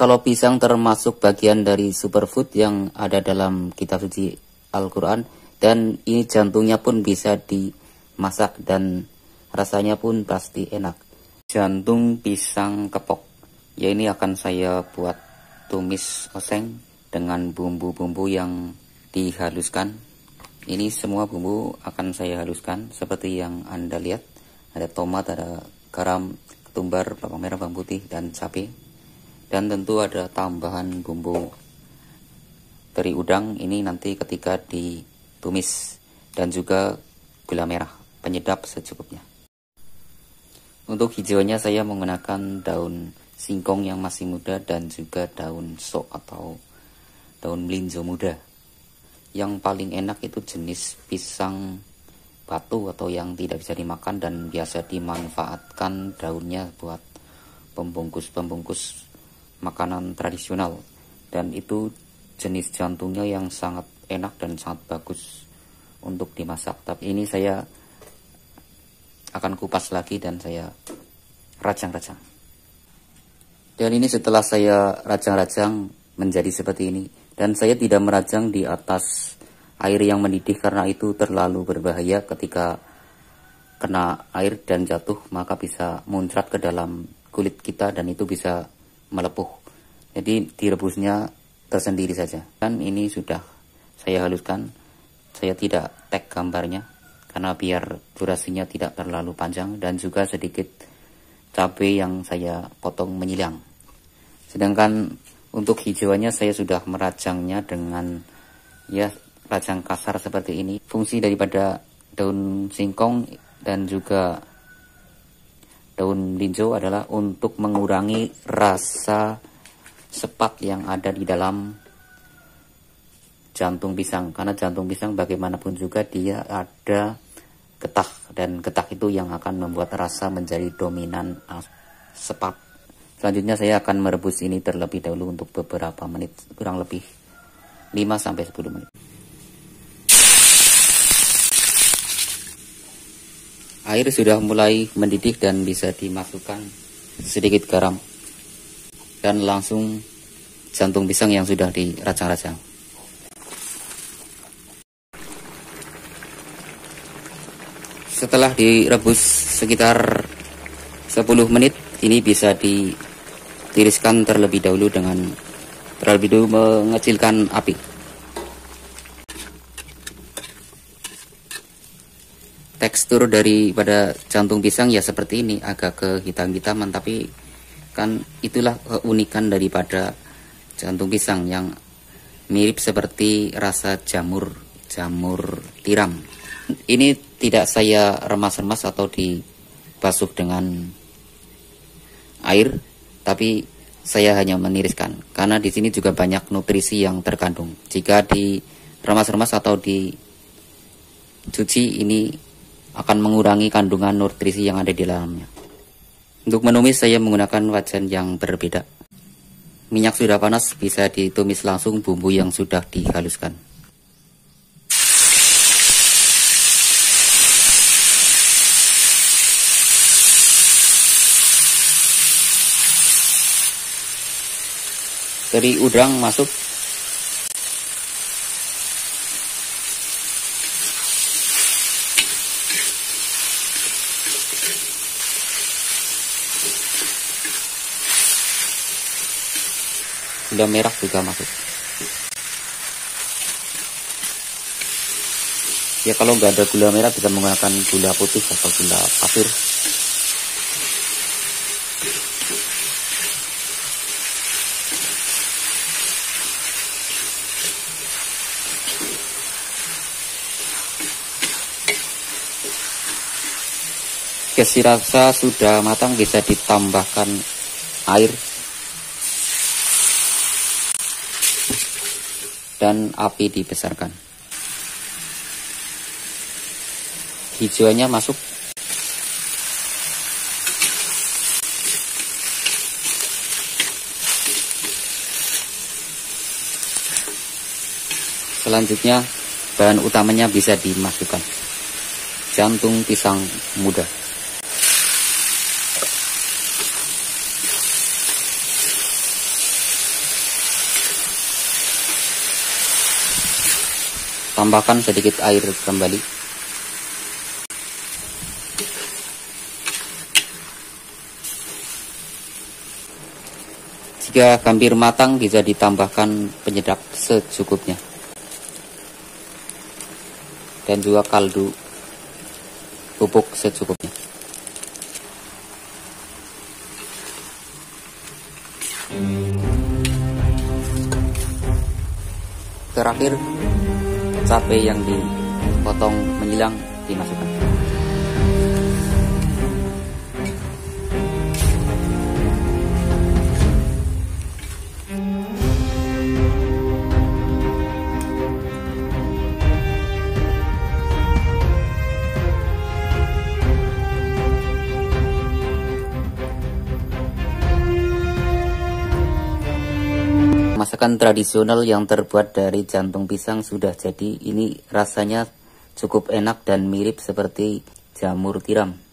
kalau pisang termasuk bagian dari superfood yang ada dalam kitab suci Al-Quran, dan ini jantungnya pun bisa dimasak dan rasanya pun pasti enak. Jantung pisang kepok, ya ini akan saya buat tumis oseng dengan bumbu-bumbu yang dihaluskan. Ini semua bumbu akan saya haluskan seperti yang Anda lihat, ada tomat, ada garam, ketumbar, bawang merah, bawang putih, dan cabai. Dan tentu ada tambahan bumbu teri udang ini nanti ketika ditumis, dan juga gula merah penyedap secukupnya. Untuk hijaunya saya menggunakan daun singkong yang masih muda dan juga daun sok atau daun melinjo muda. Yang paling enak itu jenis pisang batu atau yang tidak bisa dimakan dan biasa dimanfaatkan daunnya buat pembungkus-pembungkus makanan tradisional, dan itu jenis jantungnya yang sangat enak dan sangat bagus untuk dimasak. Tapi ini saya akan kupas lagi dan saya rajang-rajang. Dan ini setelah saya rajang-rajang menjadi seperti ini, dan saya tidak merajang di atas air yang mendidih karena itu terlalu berbahaya. Ketika kena air dan jatuh maka bisa muncrat ke dalam kulit kita dan itu bisa melepuh. Jadi direbusnya tersendiri saja. Dan ini sudah saya haluskan. Saya tidak tag gambarnya karena biar durasinya tidak terlalu panjang, dan juga sedikit cabai yang saya potong menyilang. Sedangkan untuk hijauannya saya sudah merajangnya dengan ya rajang kasar seperti ini. Fungsi daripada daun singkong dan juga daun melinjo adalah untuk mengurangi rasa sepat yang ada di dalam jantung pisang, karena jantung pisang bagaimanapun juga dia ada getah, dan getah itu yang akan membuat rasa menjadi dominan sepat. Selanjutnya saya akan merebus ini terlebih dahulu untuk beberapa menit, kurang lebih 5-10 menit. Air sudah mulai mendidih dan bisa dimasukkan sedikit garam, dan langsung jantung pisang yang sudah dirajang-rajang. Setelah direbus sekitar 10 menit, ini bisa ditiriskan terlebih dahulu mengecilkan api. Tekstur daripada jantung pisang ya seperti ini, agak kehitam-hitaman, tapi kan itulah keunikan daripada jantung pisang yang mirip seperti rasa jamur tiram. Ini tidak saya remas-remas atau dibasuh dengan air, tapi saya hanya meniriskan karena di sini juga banyak nutrisi yang terkandung. Jika diremas-remas atau dicuci ini akan mengurangi kandungan nutrisi yang ada di dalamnya. Untuk menumis saya menggunakan wajan yang berbeda. Minyak sudah panas, bisa ditumis langsung bumbu yang sudah dihaluskan. Teri udang masuk. Gula merah juga masuk. Ya kalau nggak ada gula merah bisa menggunakan gula putih atau gula pasir. Ketika rasa sudah matang bisa ditambahkan air. Dan api dibesarkan. Hijauannya masuk. Selanjutnya bahan utamanya bisa dimasukkan. Jantung pisang muda. tambahkan sedikit air kembali. Jika hampir matang, bisa ditambahkan penyedap secukupnya dan juga kaldu bubuk secukupnya. Terakhir, cabai yang dipotong menyilang dimasukkan. Masakan tradisional yang terbuat dari jantung pisang sudah jadi. Ini rasanya cukup enak dan mirip seperti jamur tiram.